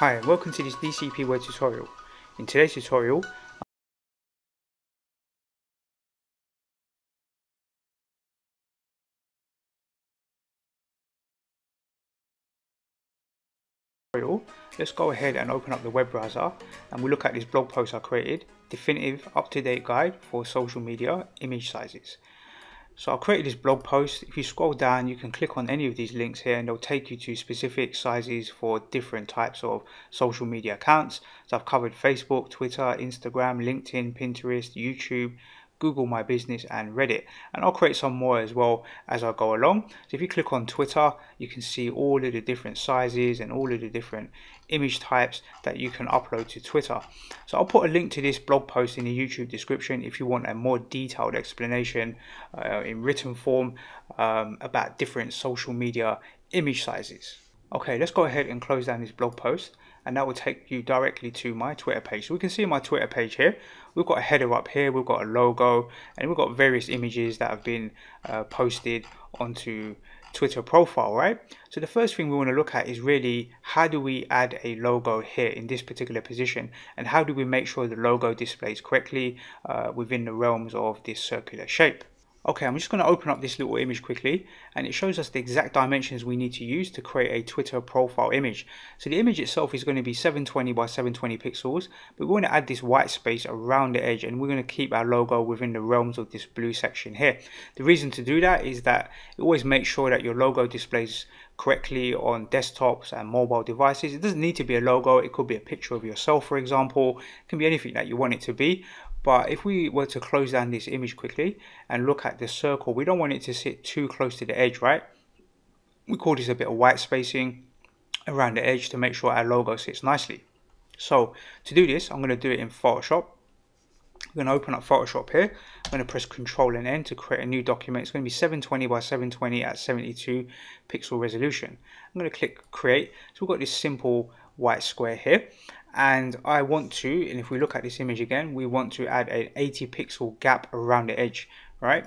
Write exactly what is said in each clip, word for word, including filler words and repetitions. Hi and welcome to this D C P Web tutorial. In today's tutorial let's go ahead and open up the web browser and we look at this blog post I created, definitive up-to-date guide for social media image sizes. So I created this blog post. If you scroll down, you can click on any of these links here and they'll take you to specific sizes for different types of social media accounts. So I've covered Facebook, Twitter, Instagram, LinkedIn, Pinterest, YouTube, Google My Business and Reddit, and I'll create some more as well as I go along. So if you click on Twitter, you can see all of the different sizes and all of the different image types that you can upload to Twitter. So I'll put a link to this blog post in the YouTube description if you want a more detailed explanation uh, in written form um, about different social media image sizes. Okay, let's go ahead and close down this blog post, and that will take you directly to my Twitter page. So we can see my Twitter page here. We've got a header up here, we've got a logo, and we've got various images that have been uh, posted onto Twitter profile, right? So the first thing we want to look at is really how do we add a logo here in this particular position, and how do we make sure the logo displays correctly uh, within the realms of this circular shape. Okay, I'm just going to open up this little image quickly, and it shows us the exact dimensions we need to use to create a Twitter profile image. So the image itself is going to be seven twenty by seven twenty pixels, but we want to add this white space around the edge, and we're going to keep our logo within the realms of this blue section here. The reason to do that is that it always makes sure that your logo displays correctly on desktops and mobile devices. It doesn't need to be a logo, it could be a picture of yourself, for example. It can be anything that you want it to be. But if we were to close down this image quickly and look at the circle, we don't want it to sit too close to the edge, right? We call this a bit of white spacing around the edge to make sure our logo sits nicely. So to do this, I'm going to do it in Photoshop. I'm going to open up Photoshop here. I'm going to press Control and N to create a new document. It's going to be seven twenty by seven twenty at seventy-two pixel resolution. I'm going to click Create. So we've got this simple white square here, and I want to, and if we look at this image again, we want to add an eighty pixel gap around the edge, right?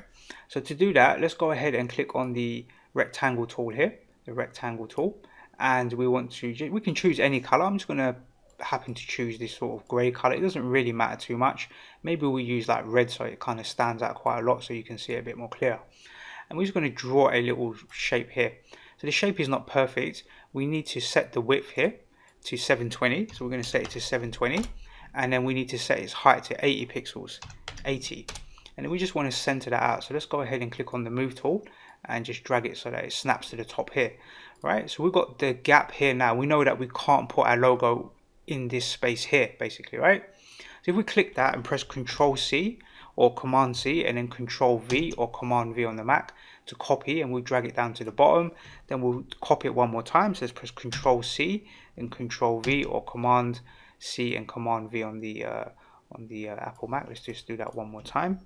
So to do that, let's go ahead and click on the rectangle tool here, the rectangle tool, and we want to, we can choose any color. I'm just going to happen to choose this sort of grey color. It doesn't really matter too much. Maybe we'll use like red so it kind of stands out quite a lot so you can see it a bit more clear. And we're just going to draw a little shape here. So the shape is not perfect. We need to set the width here to seven twenty, so we're going to set it to seven twenty, and then we need to set its height to eighty pixels, eighty, and then we just want to center that out. So let's go ahead and click on the move tool and just drag it so that it snaps to the top here, right? So we've got the gap here. Now we know that we can't put our logo in this space here basically, right? So if we click that and press Control C or Command C and then Control V or Command V on the Mac to copy, and we'll drag it down to the bottom, then we'll copy it one more time. So let's press Control C and Control V or Command C and Command V on the uh, on the uh, Apple Mac. Let's just do that one more time,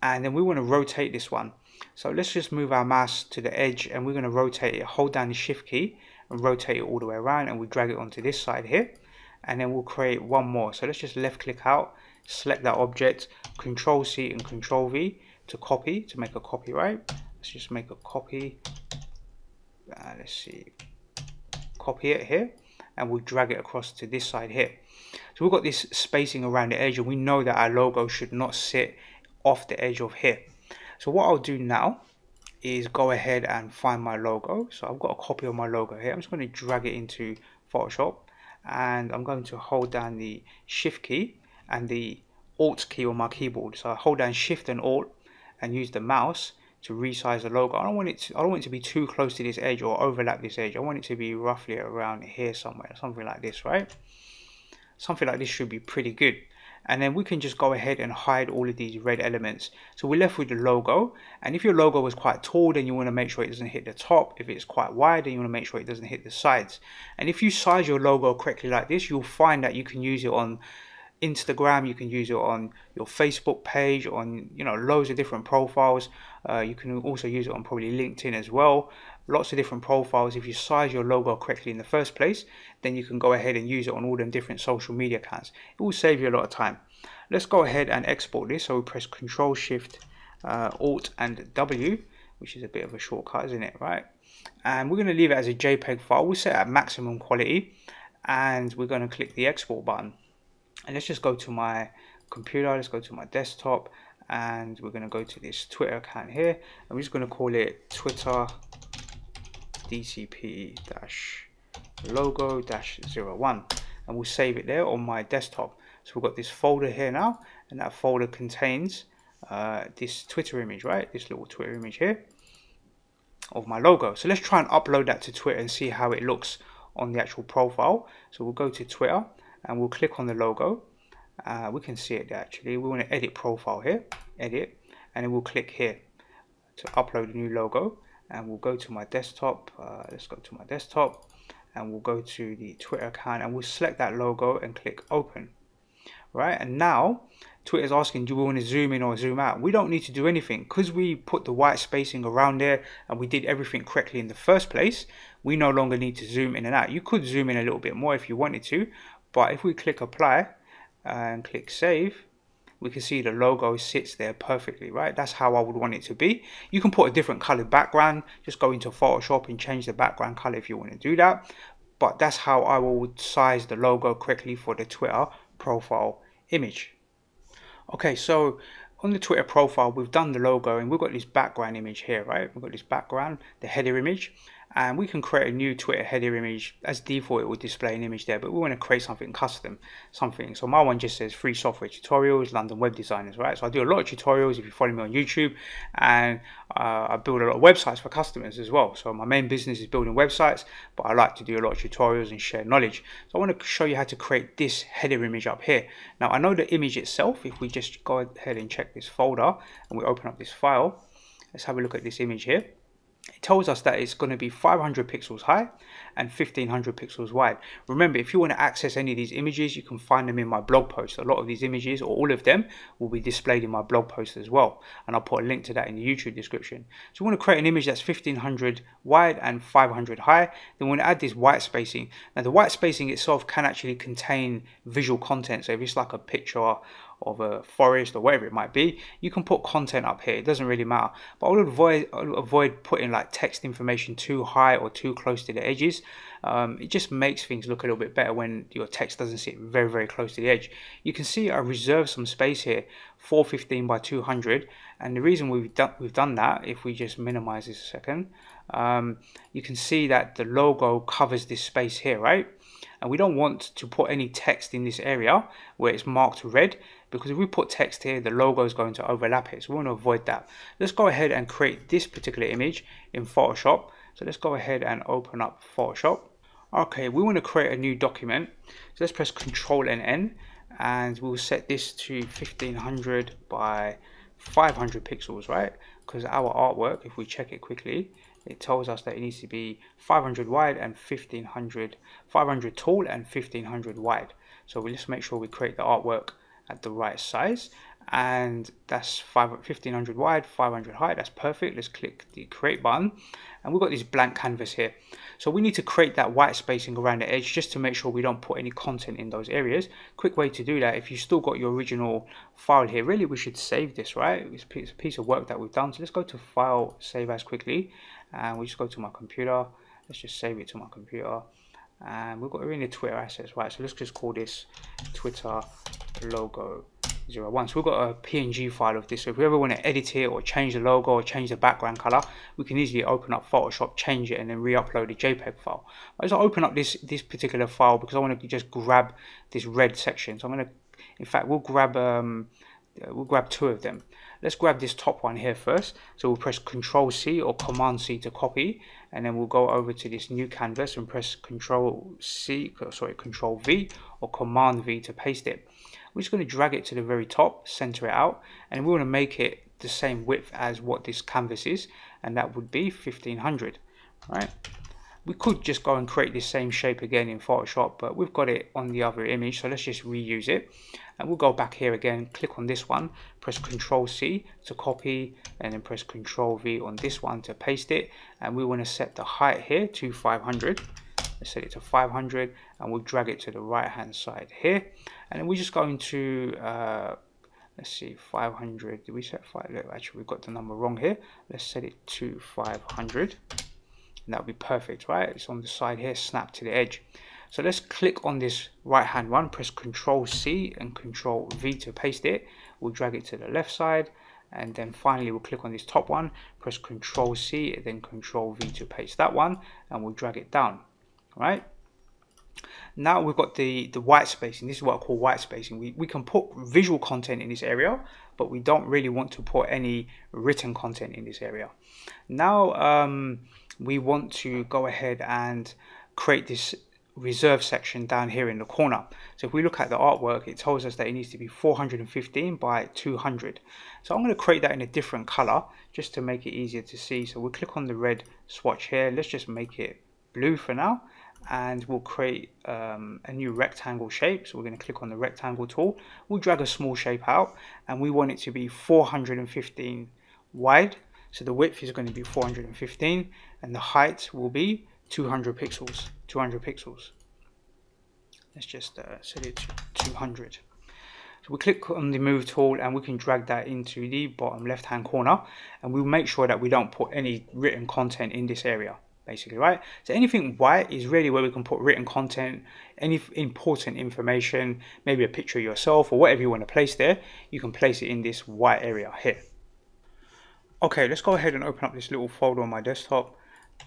and then we want to rotate this one. So let's just move our mouse to the edge, and we're going to rotate it. Hold down the Shift key and rotate it all the way around, and we drag it onto this side here, and then we'll create one more. So let's just left click out, select that object, Control C and Control V to copy, to make a copy, right? Let's just make a copy. Uh, let's see, copy it here, and we'll drag it across to this side here. So we've got this spacing around the edge, and we know that our logo should not sit off the edge of here. So what I'll do now is go ahead and find my logo. So I've got a copy of my logo here. I'm just going to drag it into Photoshop, and I'm going to hold down the Shift key and the Alt key on my keyboard. So I hold down Shift and Alt and use the mouse to resize the logo. I don't want it to, I don't want it to be too close to this edge or overlap this edge. I want it to be roughly around here somewhere, something like this, right? Something like this should be pretty good. And then we can just go ahead and hide all of these red elements. So we're left with the logo, and if your logo is quite tall, then you want to make sure it doesn't hit the top. If it's quite wide, then you want to make sure it doesn't hit the sides. And if you size your logo correctly like this, you'll find that you can use it on Instagram, you can use it on your Facebook page, on, you know, loads of different profiles. Uh, you can also use it on probably LinkedIn as well. Lots of different profiles. If you size your logo correctly in the first place, then you can go ahead and use it on all them different social media accounts. It will save you a lot of time. Let's go ahead and export this. So we press Control Shift uh, Alt and W, which is a bit of a shortcut, isn't it, right? And we're going to leave it as a JPEG file. We'll set it at maximum quality, and we're going to click the export button. And let's just go to my computer, let's go to my desktop, and we're going to go to this Twitter account here, and we're just going to call it Twitter D C P dash logo dash zero one, and we'll save it there on my desktop. So we've got this folder here now, and that folder contains uh, this Twitter image, right? This little Twitter image here of my logo. So let's try and upload that to Twitter and see how it looks on the actual profile. So we'll go to Twitter and we'll click on the logo. Uh, we can see it there actually. We want to edit profile here, edit, and then we'll click here to upload a new logo. And we'll go to my desktop, uh, let's go to my desktop, and we'll go to the Twitter account and we'll select that logo and click open. Right, and now Twitter's asking, do we want to zoom in or zoom out? We don't need to do anything because we put the white spacing around there and we did everything correctly in the first place. We no longer need to zoom in and out. You could zoom in a little bit more if you wanted to, but if we click apply and click save, we can see the logo sits there perfectly, right? That's how I would want it to be. You can put a different colored background, just go into Photoshop and change the background color if you want to do that. But that's how I would size the logo correctly for the Twitter profile image. Okay, so on the Twitter profile, we've done the logo and we've got this background image here, right? We've got this background, the header image, and we can create a new Twitter header image. As default, it will display an image there, but we want to create something custom, something. So my one just says free software tutorials, London Web Designers, right? So I do a lot of tutorials if you follow me on YouTube, and uh, I build a lot of websites for customers as well. So my main business is building websites, but I like to do a lot of tutorials and share knowledge. So I want to show you how to create this header image up here. Now I know the image itself. If we just go ahead and check this folder and we open up this file, let's have a look at this image here. It tells us that it's going to be five hundred pixels high and fifteen hundred pixels wide. Remember, if you want to access any of these images, you can find them in my blog post. A lot of these images, or all of them, will be displayed in my blog post as well. And I'll put a link to that in the YouTube description. So we want to create an image that's fifteen hundred wide and five hundred high. Then we want to add this white spacing. Now the white spacing itself can actually contain visual content. So if it's like a picture of a forest or whatever it might be, you can put content up here, it doesn't really matter. But I would avoid, I would avoid putting like text information too high or too close to the edges. Um, it just makes things look a little bit better when your text doesn't sit very, very close to the edge. You can see I reserved some space here, four fifteen by two hundred, and the reason we've done, we've done that, if we just minimize this a second, um, you can see that the logo covers this space here, right? And we don't want to put any text in this area where it's marked red, because if we put text here, the logo is going to overlap it. So we want to avoid that. Let's go ahead and create this particular image in Photoshop. So let's go ahead and open up Photoshop. Okay, we want to create a new document. So let's press Control and N, and we'll set this to fifteen hundred by five hundred pixels, right? Because our artwork, if we check it quickly, it tells us that it needs to be five hundred wide and fifteen hundred, five hundred tall and fifteen hundred wide. So we'll just make sure we create the artwork at the right size, and that's fifteen hundred wide, five hundred high. That's perfect. Let's click the create button, and we've got this blank canvas here. So we need to create that white spacing around the edge just to make sure we don't put any content in those areas. Quick way to do that, if you still got your original file here, really we should save this, right? It's a piece of work that we've done. So let's go to file, save as quickly, and we just go to my computer. Let's just save it to my computer, and we've got it in the Twitter assets, right? So let's just call this Twitter logo zero one. So we've got a P N G file of this, so if we ever want to edit it or change the logo or change the background color, we can easily open up Photoshop, change it, and then re-upload a JPEG file. I just open up this this particular file because I want to just grab this red section. So I'm going to, in fact, we'll grab um we'll grab two of them. Let's grab this top one here first. So we'll press Control C or Command C to copy, and then we'll go over to this new canvas and press Control C, sorry, Control V or Command V to paste it. We're just going to drag it to the very top, center it out, and we want to make it the same width as what this canvas is, and that would be fifteen hundred, right? We could just go and create this same shape again in Photoshop, but we've got it on the other image, so let's just reuse it. And we'll go back here again, click on this one, press Control C to copy, and then press Control V on this one to paste it. And we want to set the height here to five hundred. Let's set it to five hundred, and we'll drag it to the right hand side here. And then we're just going to, uh, let's see, five hundred. Did we set five? Look, actually, we've got the number wrong here. Let's set it to five hundred. And that would be perfect, right? It's on the side here, snap to the edge. So let's click on this right hand one, press Control C and Control V to paste it. We'll drag it to the left side, and then finally we'll click on this top one, press Control C and then Control V to paste that one, and we'll drag it down. All right. Now we've got the, the white spacing. This is what I call white spacing. We, we can put visual content in this area, but we don't really want to put any written content in this area. Now um, we want to go ahead and create this reserve section down here in the corner. So if we look at the artwork, it tells us that it needs to be four hundred fifteen by two hundred. So I'm going to create that in a different color just to make it easier to see. So we'll click on the red swatch here. Let's just make it blue for now. And we'll create um, a new rectangle shape. So we're going to click on the rectangle tool. We'll drag a small shape out, and we want it to be four hundred fifteen wide. So the width is going to be four hundred fifteen, and the height will be two hundred pixels. two hundred pixels. Let's just uh, set it to two hundred. So we click on the move tool, and we can drag that into the bottom left-hand corner, and we'll make sure that we don't put any written content in this area. Basically, right? So anything white is really where we can put written content, any important information, maybe a picture of yourself or whatever you want to place there. You can place it in this white area here. Okay, let's go ahead and open up this little folder on my desktop,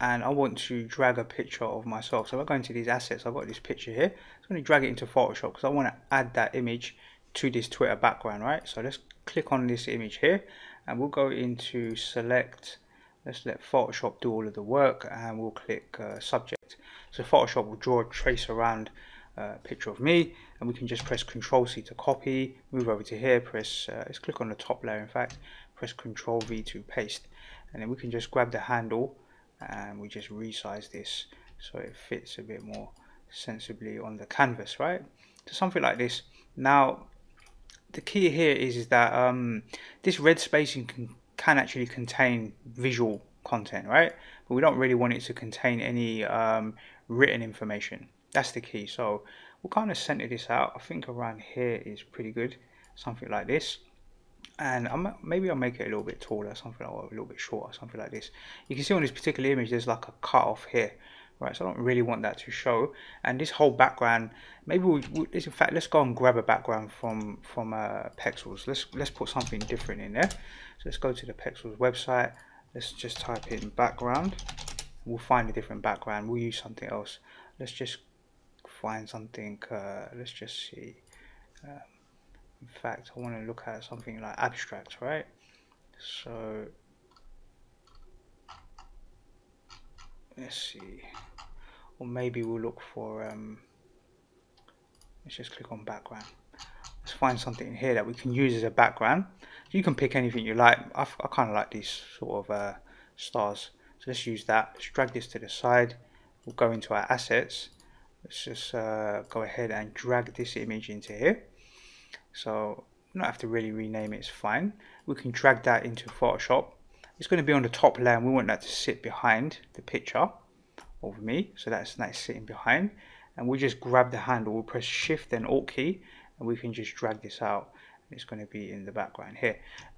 and I want to drag a picture of myself. So if I go into these assets, I've got this picture here. I'm going to drag it into Photoshop because I want to add that image to this Twitter background, right? So let's click on this image here, and we'll go into select. Let's let Photoshop do all of the work, and we'll click uh, subject. So Photoshop will draw a trace around a uh, picture of me, and we can just press Control C to copy, move over to here, press, uh, let's click on the top layer in fact, press Control V to paste. And then we can just grab the handle, and we just resize this so it fits a bit more sensibly on the canvas, right? So something like this. Now, the key here is, is that um, this red spacing can can actually contain visual content, right? But we don't really want it to contain any um, written information. That's the key. So we'll kind of center this out. I think around here is pretty good, something like this. And I'm, maybe I'll make it a little bit taller, something like, or a little bit shorter, something like this. You can see on this particular image, there's like a cut off here, right? So I don't really want that to show. And this whole background, maybe we, we in fact, let's go and grab a background from from uh, Pexels. Let's let's put something different in there. So let's go to the Pexels website. Let's just type in background. We'll find a different background. We'll use something else. Let's just find something. Uh, let's just see. Um, in fact, I want to look at something like abstract, right? So let's see, or maybe we'll look for, um, let's just click on background. Let's find something in here that we can use as a background. You can pick anything you like. I've, I kind of like these sort of uh, stars. So let's use that. Let's drag this to the side. We'll go into our assets. Let's just uh, go ahead and drag this image into here. So you don't have to really rename it, it's fine. We can drag that into Photoshop. It's going to be on the top layer, and we want that to sit behind the picture of me. So that's, that's sitting behind. And we'll just grab the handle, we'll press Shift and Alt key, and we can just drag this out. It's going to be in the background here.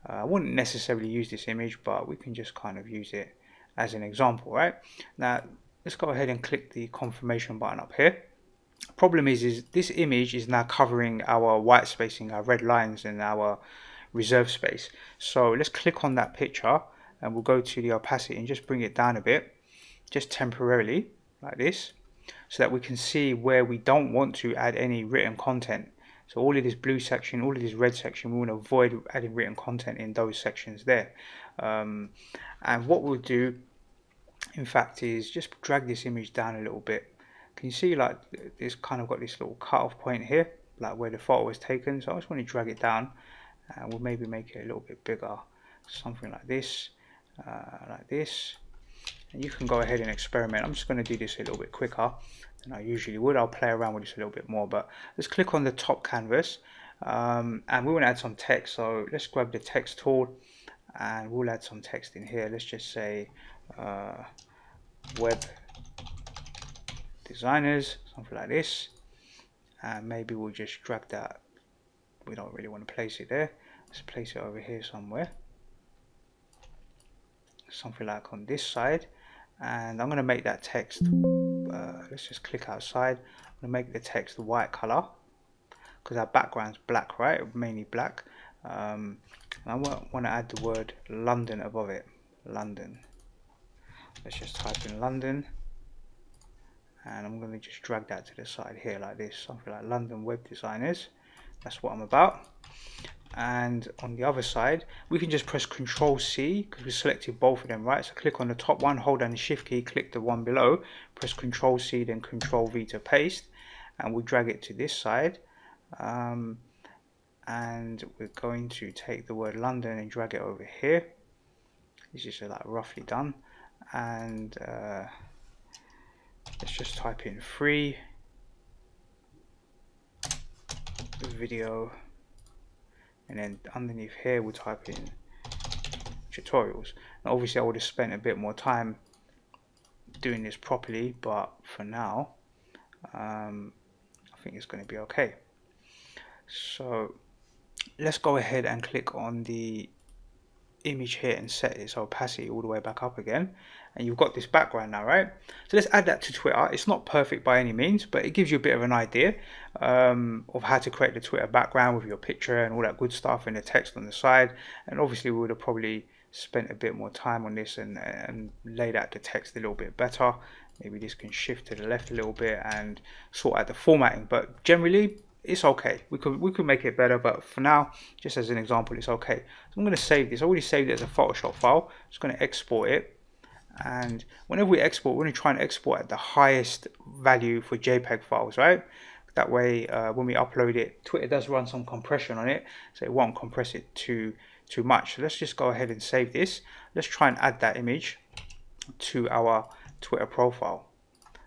Uh, I wouldn't necessarily use this image, but we can just kind of use it as an example, right? Now, let's go ahead and click the confirmation button up here. Problem is, is this image is now covering our white spacing, our red lines, and our reserve space. So let's click on that picture, and we'll go to the opacity and just bring it down a bit, just temporarily like this, so that we can see where we don't want to add any written content. So all of this blue section, all of this red section, we want to avoid adding written content in those sections there. Um, and what we'll do, in fact, is just drag this image down a little bit. Can you see like it's kind of got this little cutoff point here, like where the photo was taken? So I just want to drag it down, and we'll maybe make it a little bit bigger, something like this. Uh, like this, and you can go ahead and experiment. I'm just going to do this a little bit quicker than I usually would. I'll play around with this a little bit more, but let's click on the top canvas, um, and we want to add some text. So let's grab the text tool, and we'll add some text in here. Let's just say uh, web designers, something like this, and maybe we'll just drag that. We don't really want to place it there. Let's place it over here somewhere, something like on this side, and I'm going to make that text uh, let's just click outside. I'm gonna make the text the white color because our background's black, right? Mainly black. Um, and I want to add the word London above it. London. Let's just type in London, and I'm going to just drag that to the side here like this, something like London Web Designers. That's what I'm about. And on the other side, we can just press Control C because we selected both of them, right? So click on the top one, hold down the Shift key, click the one below, press Control C, then Control V to paste, and we'll drag it to this side. Um, and we're going to take the word London and drag it over here. This is like roughly done. And uh, let's just type in free video, and then underneath here we'll type in tutorials. And obviously I would have spent a bit more time doing this properly, but for now um, I think it's going to be okay. So let's go ahead and click on the image here and set its opacity all the way back up again, and you've got this background now, right? So let's add that to Twitter. It's not perfect by any means, but it gives you a bit of an idea um, of how to create the Twitter background with your picture and all that good stuff and the text on the side. And obviously we would have probably spent a bit more time on this and, and laid out the text a little bit better. Maybe this can shift to the left a little bit and sort out the formatting, but generally it's okay. We could we could make it better, but for now, just as an example, it's okay. So I'm going to save this. I already saved it as a Photoshop file. I'm just going to export it. And whenever we export, we're going to try and export at the highest value for JPEG files, right? That way, uh, when we upload it, Twitter does run some compression on it, so it won't compress it too too much. So let's just go ahead and save this. Let's try and add that image to our Twitter profile.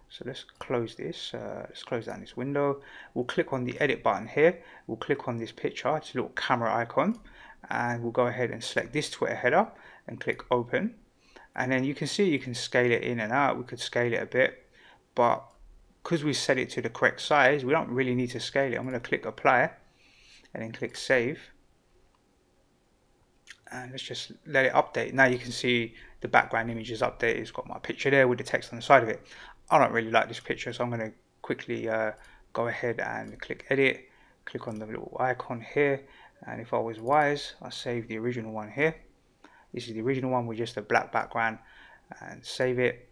So let's close this, uh, let's close down this window. We'll click on the edit button here. We'll click on this picture, it's a little camera icon. And we'll go ahead and select this Twitter header and click open. And then you can see you can scale it in and out. We could scale it a bit, but because we set it to the correct size, we don't really need to scale it. I'm gonna click apply and then click save. And let's just let it update. Now you can see the background image is updated. It's got my picture there with the text on the side of it. I don't really like this picture, so I'm going to quickly uh, go ahead and click edit, click on the little icon here, and if I was wise, I'll save the original one here. This is the original one with just a black background, and save it,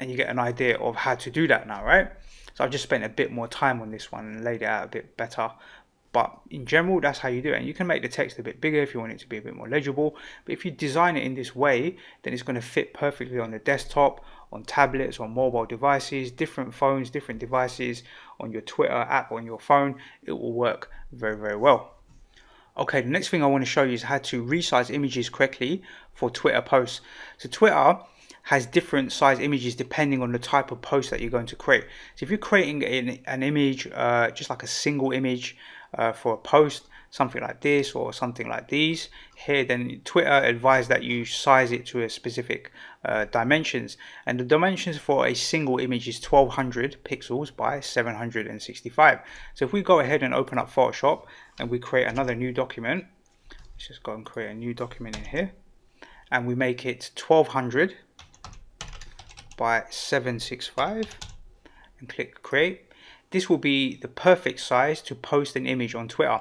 and you get an idea of how to do that now, right? So I've just spent a bit more time on this one and laid it out a bit better. But in general, that's how you do it. And you can make the text a bit bigger if you want it to be a bit more legible. But if you design it in this way, then it's going to fit perfectly on the desktop, on tablets, on mobile devices, different phones, different devices, on your Twitter app, on your phone. It will work very, very well. Okay, the next thing I want to show you is how to resize images correctly for Twitter posts. So Twitter has different size images depending on the type of post that you're going to create. So if you're creating an, an image, uh, just like a single image, Uh, for a post, something like this or something like these here, then Twitter advised that you size it to a specific uh, dimensions, and the dimensions for a single image is twelve hundred pixels by seven hundred sixty-five. So if we go ahead and open up Photoshop and we create another new document, let's just go and create a new document in here, and we make it twelve hundred by seven sixty-five and click create. This will be the perfect size to post an image on Twitter.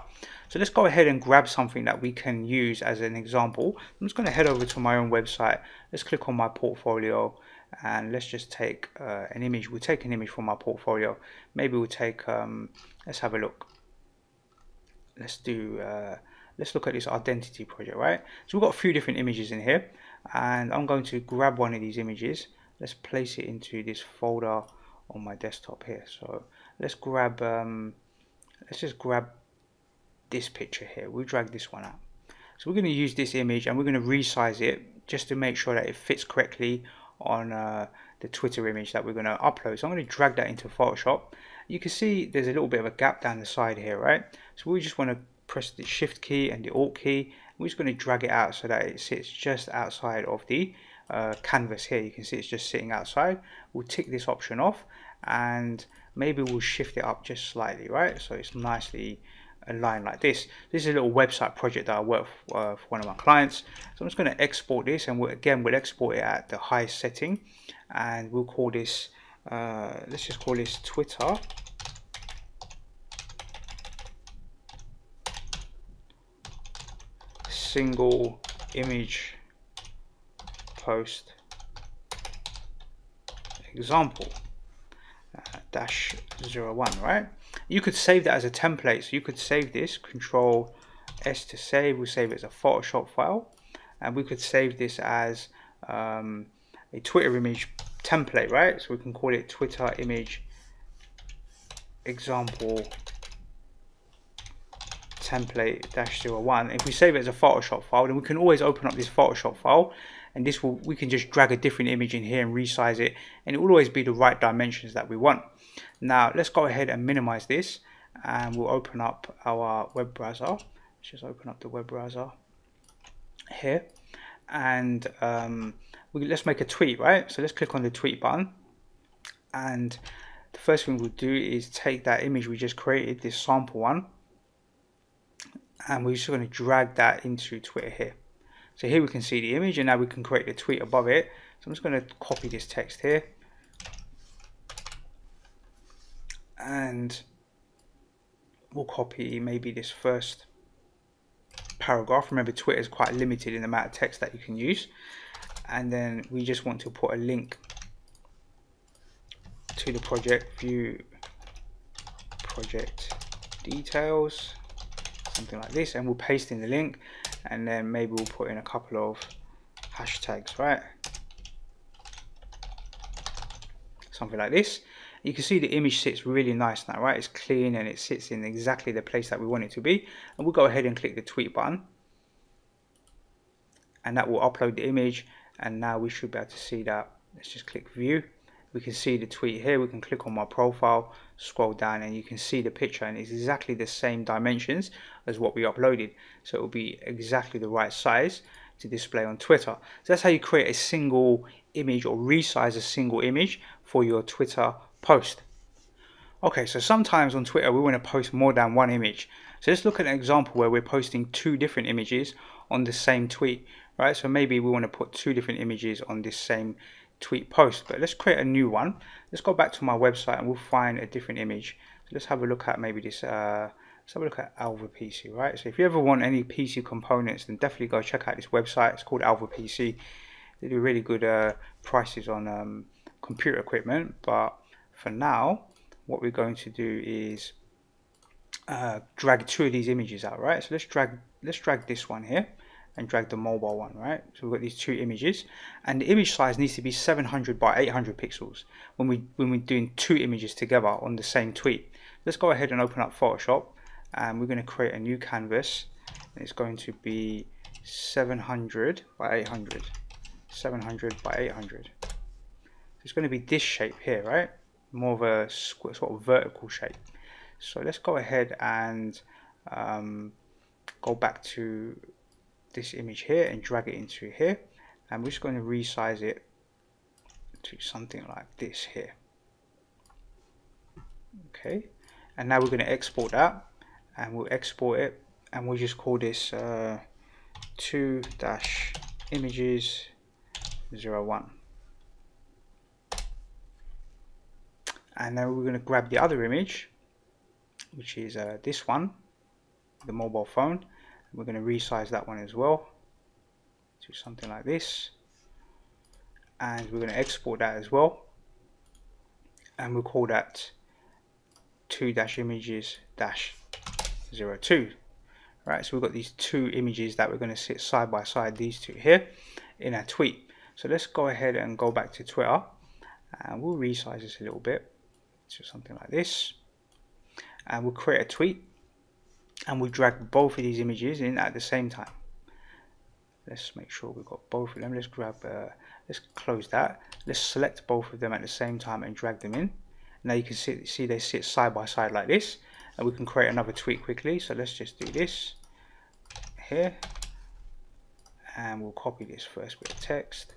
So let's go ahead and grab something that we can use as an example. I'm just going to head over to my own website. Let's click on my portfolio and let's just take uh, an image. We'll take an image from my portfolio. Maybe we'll take, um, let's have a look. Let's do, uh, let's look at this identity project, right? So we've got a few different images in here, and I'm going to grab one of these images. Let's place it into this folder on my desktop here. So let's grab um, let's just grab this picture here. We'll drag this one out. So we're going to use this image and we're going to resize it just to make sure that it fits correctly on uh, the Twitter image that we're going to upload. So I'm going to drag that into Photoshop. You can see there's a little bit of a gap down the side here, right? So we just want to press the Shift key and the Alt key. We're just going to drag it out so that it sits just outside of the uh, canvas here. You can see it's just sitting outside. We'll tick this option off, and maybe we'll shift it up just slightly, right? So it's nicely aligned like this. This is a little website project that I work for, uh, for one of my clients. So I'm just going to export this, and we'll, again, we'll export it at the highest setting, and we'll call this uh, let's just call this Twitter. Single image post example uh, dash zero one, right? You could save that as a template, so you could save this, control S to save. We'll save it as a Photoshop file, and we could save this as um, a Twitter image template, right? So we can call it Twitter image example template dash zero one. If we save it as a Photoshop file, then we can always open up this Photoshop file, and this will, we can just drag a different image in here and resize it, and it will always be the right dimensions that we want. Now let's go ahead and minimize this, and we'll open up our web browser. Let's just open up the web browser here, and um, we, let's make a tweet, right? So let's click on the tweet button, and the first thing we'll do is take that image we just created, this sample one, and we're just going to drag that into Twitter here. So here we can see the image, and now we can create the tweet above it. So I'm just going to copy this text here, and we'll copy maybe this first paragraph. Remember, Twitter is quite limited in the amount of text that you can use. And then we just want to put a link to the project, view project details, something like this, and we'll paste in the link, and then maybe we'll put in a couple of hashtags, right? Something like this. You can see the image sits really nice now, right? It's clean, and it sits in exactly the place that we want it to be. And we'll go ahead and click the tweet button, and that will upload the image, and now we should be able to see that. Let's just click view. We can see the tweet here. We can click on my profile, scroll down, and you can see the picture, and it's exactly the same dimensions as what we uploaded. So it will be exactly the right size to display on Twitter. So that's how you create a single image or resize a single image for your Twitter post. Okay, so sometimes on Twitter we want to post more than one image. So let's look at an example where we're posting two different images on the same tweet, right? So maybe we want to put two different images on this same tweet post, but let's create a new one. Let's go back to my website, and we'll find a different image. So let's have a look at maybe this uh let's have a look at Alpha P C, right? So if you ever want any P C components, then definitely go check out this website. It's called Alpha P C. They do really good uh prices on um computer equipment, but for now what we're going to do is uh drag two of these images out, right? So let's drag let's drag this one here and drag the mobile one, right? So we've got these two images, and the image size needs to be seven hundred by eight hundred pixels when we when we're doing two images together on the same tweet. Let's go ahead and open up Photoshop, and we're going to create a new canvas, and it's going to be seven hundred by eight hundred, seven hundred by eight hundred. So it's going to be this shape here, right? More of a sort of vertical shape. So let's go ahead and um, go back to this image here and drag it into here, and we're just going to resize it to something like this here. Okay, and now we're going to export that, and we'll export it, and we'll just call this uh, two dash images zero one, and then we're going to grab the other image, which is uh, this one, the mobile phone. We're going to resize that one as well to something like this, and we're going to export that as well, and we'll call that two dash images dash zero two, right? So we've got these two images that we're going to sit side by side, these two here, in our tweet. So let's go ahead and go back to Twitter, and we'll resize this a little bit to something like this, and we'll create a tweet, and we'll drag both of these images in at the same time. Let's make sure we've got both of them. Let's grab uh, let's close that. Let's select both of them at the same time and drag them in. Now you can see, see they sit side by side like this, and we can create another tweet quickly. So let's just do this here, and we'll copy this first bit of text,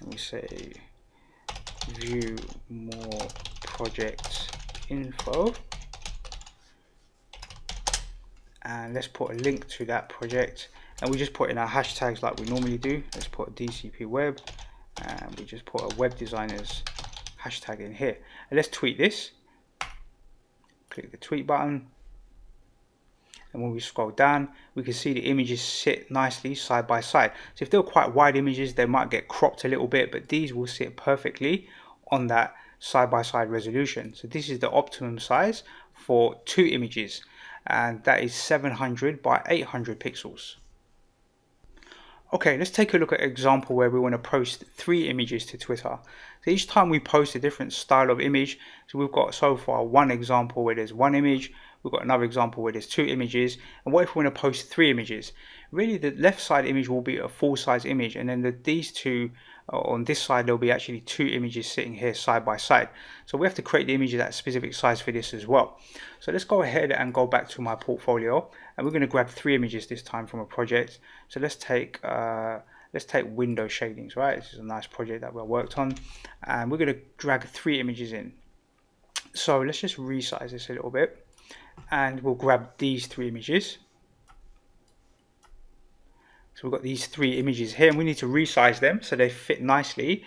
and we say view more project info, and let's put a link to that project, and we just put in our hashtags like we normally do. Let's put D C P Web, and we just put a Web Designers hashtag in here. And let's tweet this. Click the tweet button. And when we scroll down, we can see the images sit nicely side by side. So if they were quite wide images, they might get cropped a little bit, but these will sit perfectly on that side by side resolution. So this is the optimum size for two images, and that is seven hundred by eight hundred pixels. Okay, let's take a look at an example where we want to post three images to Twitter. So each time we post a different style of image. So we've got so far one example where there's one image. We've got another example where there's two images. And what if we want to post three images? Really, the left side image will be a full size image. And then the, these two uh, on this side, there'll be actually two images sitting here side by side. So we have to create the image at that specific size for this as well. So let's go ahead and go back to my portfolio. And we're going to grab three images this time from a project. So let's take, uh, let's take window shadings, right? This is a nice project that we worked on. And we're going to drag three images in. So let's just resize this a little bit. And we'll grab these three images. So we've got these three images here, and we need to resize them so they fit nicely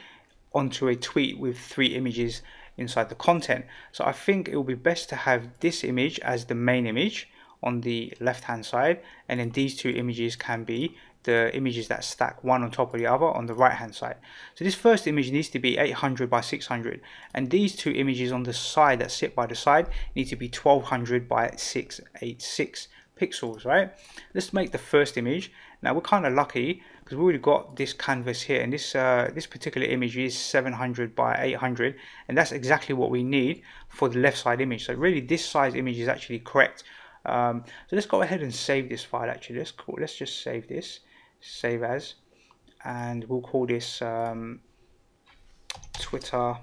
onto a tweet with three images inside the content. So I think it will be best to have this image as the main image on the left hand side, and then these two images can be the images that stack one on top of the other on the right hand side. So this first image needs to be eight hundred by six hundred, and these two images on the side that sit by the side need to be twelve hundred by six eighty-six pixels, right? Let's make the first image. Now we're kind of lucky because we already got this canvas here, and this uh, this particular image is seven hundred by eight hundred, and that's exactly what we need for the left side image. So really this size image is actually correct. Um, so let's go ahead and save this file. Actually, let's call, let's just save this, save as, and we'll call this um, Twitter.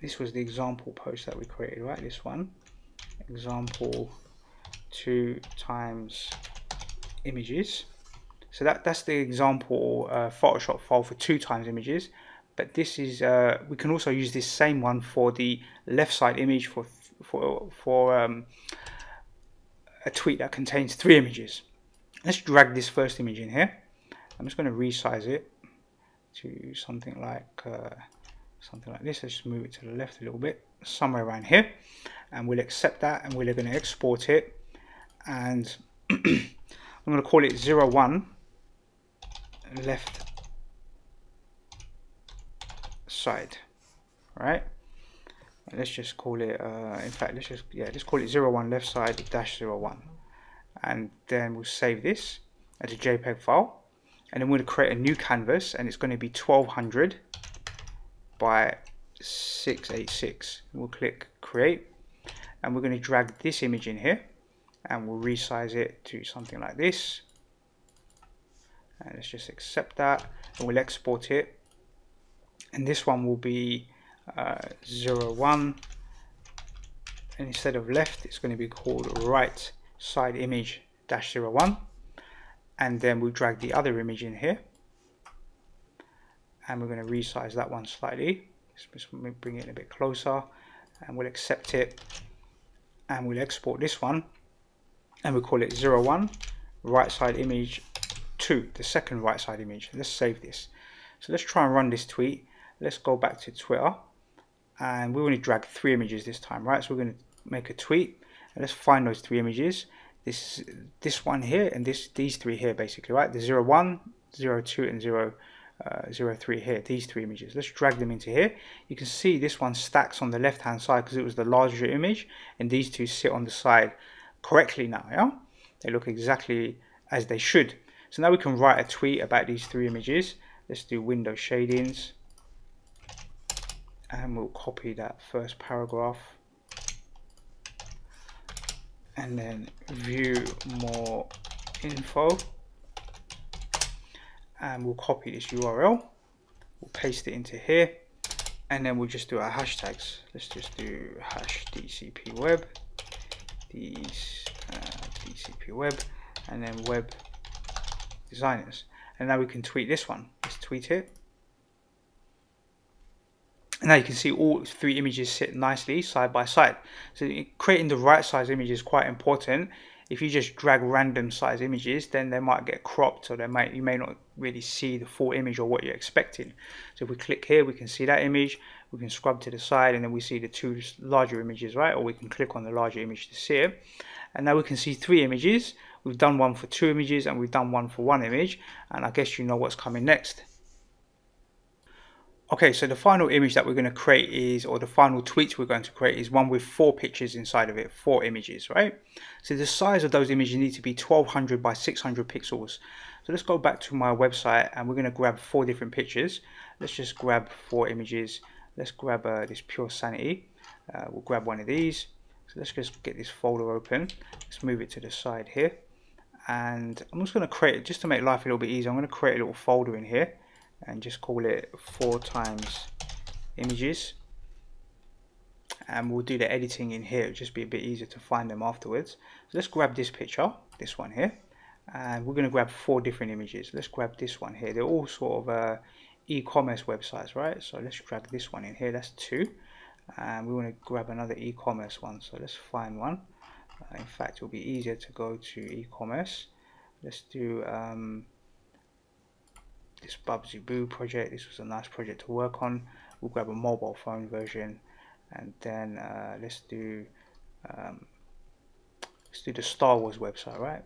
This was the example post that we created, right? This one, example two times images. So that that's the example uh, Photoshop file for two times images. But this is uh, we can also use this same one for the left side image for for for um, a tweet that contains three images. Let's drag this first image in here. I'm just going to resize it to something like uh, something like this. Let's just move it to the left a little bit, somewhere around here, and we'll accept that, and we're going to export it. And I'm going to call it zero one left side, right? And let's just call it uh, in fact let's just yeah let's call it zero one left side dash zero one, and then we'll save this as a JPEG file, and then we're going to create a new canvas, and it's going to be twelve hundred by six eighty-six. We'll click create, and we're going to drag this image in here, and we'll resize it to something like this, and let's just accept that, and we'll export it. And this one will be uh, zero one, and instead of left, it's going to be called right side image dash zero one. And then we'll drag the other image in here, and we're going to resize that one slightly. Let's bring it a bit closer, and we'll accept it, and we'll export this one, and we'll call it zero one right side image two, the second right side image. Let's save this. So let's try and run this tweet. Let's go back to Twitter, and we want to drag three images this time, right? So we're going to make a tweet, and let's find those three images. This this one here, and this these three here, basically, right? The zero one, zero two, and zero three here. These three images. Let's drag them into here. You can see this one stacks on the left-hand side because it was the larger image, and these two sit on the side correctly now. Yeah, they look exactly as they should. So now we can write a tweet about these three images. Let's do window shadings. And we'll copy that first paragraph, and then view more info, and we'll copy this U R L, we'll paste it into here, and then we'll just do our hashtags. Let's just do hash D C P web, these, uh, D C P web, and then web designers. And now we can tweet this one. Let's tweet it. And now you can see all three images sit nicely side by side. So creating the right size image is quite important. if you just drag random size images, then they might get cropped, or they might you may not really see the full image or what you're expecting. So if we click here, we can see that image, we can scrub to the side, and then we see the two larger images, right? Or we can click on the larger image to see it. And now we can see three images. We've done one for two images, and we've done one for one image, and I guess you know what's coming next. Okay, so the final image that we're going to create is, or the final tweets we're going to create is one with four pictures inside of it, four images, right? So the size of those images need to be twelve hundred by six hundred pixels. So let's go back to my website, and we're going to grab four different pictures. Let's just grab four images. Let's grab uh, this Pure Sanity. Uh, we'll grab one of these. So let's just get this folder open. Let's move it to the side here. And I'm just going to create it, just to make life a little bit easier, I'm going to create a little folder in here and just call it four times images, and we'll do the editing in here. It'll just be a bit easier to find them afterwards. So let's grab this picture, this one here, and we're going to grab four different images. Let's grab this one here. They're all sort of uh, e-commerce websites, right? So let's drag this one in here. That's two, and we want to grab another e-commerce one. So let's find one. Uh, in fact, it'll be easier to go to e-commerce. Let's do um, this Bubzi Boo project. This was a nice project to work on. We'll grab a mobile phone version, and then uh, let's do um, let's do the Star Wars website, right?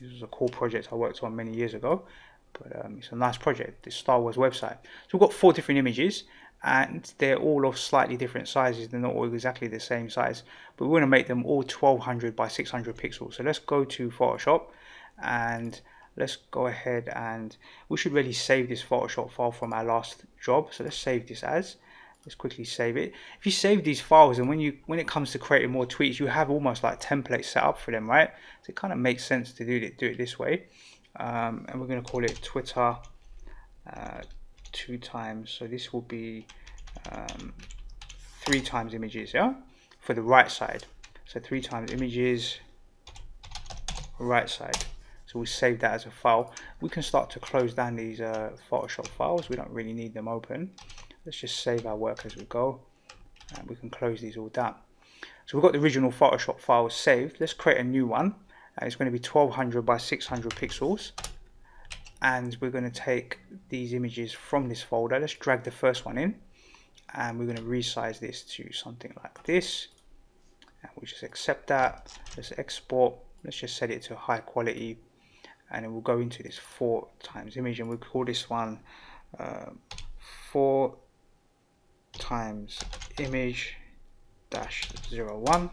This was a cool project I worked on many years ago, but um, it's a nice project, the Star Wars website. So we've got four different images, and they're all of slightly different sizes. They're not all exactly the same size, but we want to make them all twelve hundred by six hundred pixels. So let's go to Photoshop, and let's go ahead, and we should really save this Photoshop file from our last job. So let's save this as. Let's quickly save it. If you save these files, and when you when it comes to creating more tweets, you have almost like templates set up for them, right? So it kind of makes sense to do it do it this way. Um, and we're going to call it Twitter. Uh, two times, so this will be um, three times images, yeah, for the right side. So three times images, right side. So we'll save that as a file. We can start to close down these uh, Photoshop files. We don't really need them open. Let's just save our work as we go, and we can close these all down. So we've got the original Photoshop file saved. Let's create a new one, and it's going to be twelve hundred by six hundred pixels. And we're going to take these images from this folder. Let's drag the first one in, and we're going to resize this to something like this, and we'll just accept that. Let's export. Let's just set it to high quality, and then we'll go into this four times image, and we'll call this one uh, four times image dash zero one.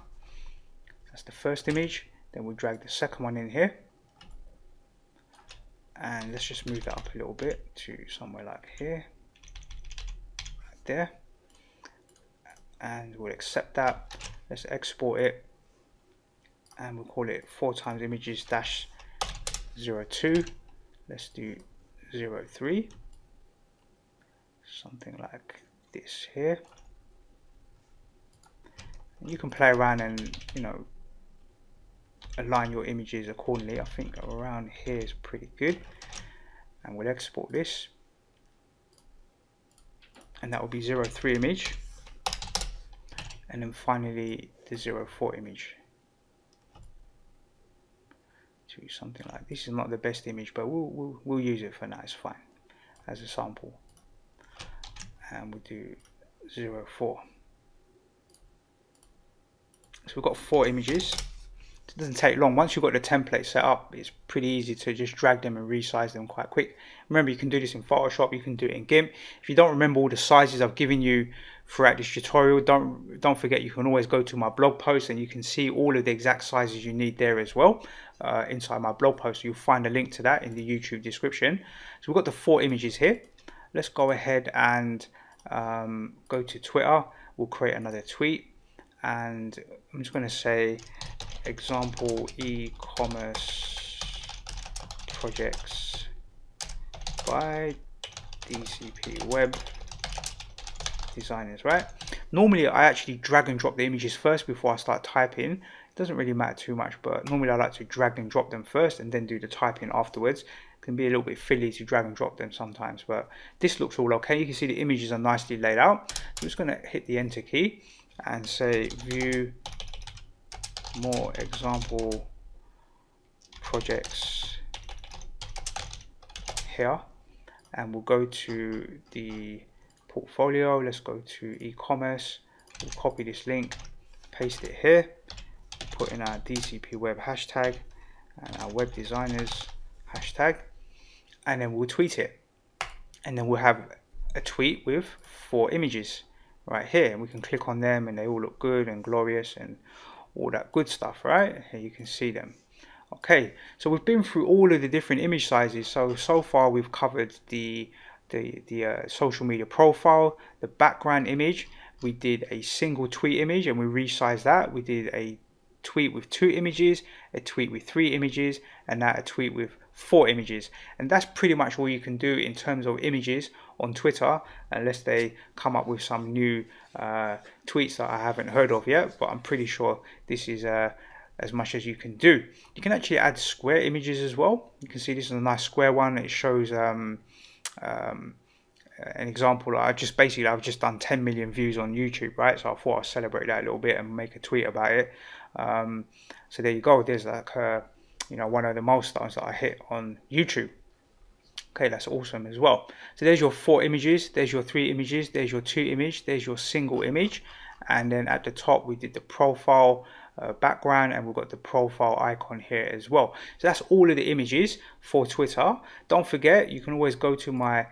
That's the first image. Then we'll drag the second one in here, and let's just move that up a little bit to somewhere like here, right there, and we'll accept that. Let's export it, and we'll call it four times images dash zero two. Let's do zero three, something like this here. And you can play around and, you know, align your images accordingly. I think around here is pretty good, and we'll export this, and that will be zero three image, and then finally the zero four image to something like this. Is not the best image, but we'll, we'll, we'll use it for now. It's fine as a sample, and we'll do zero four. So we've got four images. It doesn't take long. Once you've got the template set up, it's pretty easy to just drag them and resize them quite quick. Remember, you can do this in Photoshop, you can do it in GIMP. If you don't remember all the sizes I've given you throughout this tutorial, don't don't forget you can always go to my blog post, and you can see all of the exact sizes you need there as well. Uh, inside my blog post, you'll find a link to that in the YouTube description. So we've got the four images here. Let's go ahead and um, go to Twitter. We'll create another tweet, and I'm just going to say example e-commerce projects by D C P Web Designers, right? Normally I actually drag and drop the images first before I start typing. It doesn't really matter too much, but normally I like to drag and drop them first and then do the typing afterwards. It can be a little bit fiddly to drag and drop them sometimes, but this looks all okay. You can see the images are nicely laid out. I'm just going to hit the enter key and say view more example projects here, and we'll go to the portfolio. Let's go to e-commerce. We'll copy this link, paste it here, put in our D C P web hashtag and our web designers hashtag, and then we'll tweet it, and then we'll have a tweet with four images right here, and we can click on them and they all look good and glorious and all that good stuff. Right here you can see them. Okay, so we've been through all of the different image sizes. So so far we've covered the the, the uh, social media profile, the background image. We did a single tweet image and we resized that. We did a tweet with two images, a tweet with three images, and now a tweet with four images. And that's pretty much all you can do in terms of images on Twitter, unless they come up with some new uh, tweets that I haven't heard of yet, but I'm pretty sure this is uh, as much as you can do. You can actually add square images as well. You can see this is a nice square one. It shows um, um, an example. I just basically I've just done ten million views on YouTube, right? So I thought I'd celebrate that a little bit and make a tweet about it. Um, so there you go. There's like uh, you know, one of the milestones that I hit on YouTube. Okay, that's awesome as well. So there's your four images, there's your three images, there's your two image, there's your single image, and then at the top we did the profile uh, background, and we've got the profile icon here as well. So that's all of the images for Twitter. Don't forget, you can always go to my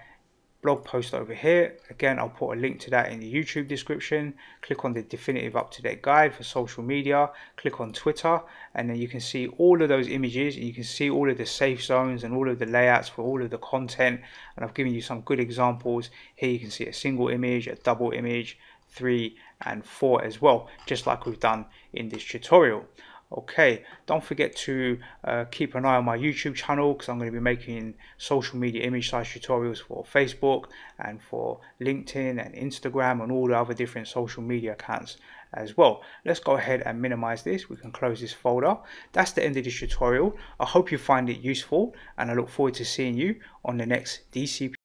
blog post over here. Again, I'll put a link to that in the YouTube description. Click on the definitive up-to-date guide for social media, click on Twitter, and then you can see all of those images, and you can see all of the safe zones and all of the layouts for all of the content. And I've given you some good examples here. You can see a single image, a double image, three and four as well, just like we've done in this tutorial. Okay, don't forget to uh, keep an eye on my YouTube channel, because I'm going to be making social media image size tutorials for Facebook and for LinkedIn and Instagram and all the other different social media accounts as well. Let's go ahead and minimize this. We can close this folder. That's the end of this tutorial. I hope you find it useful, and I look forward to seeing you on the next D C P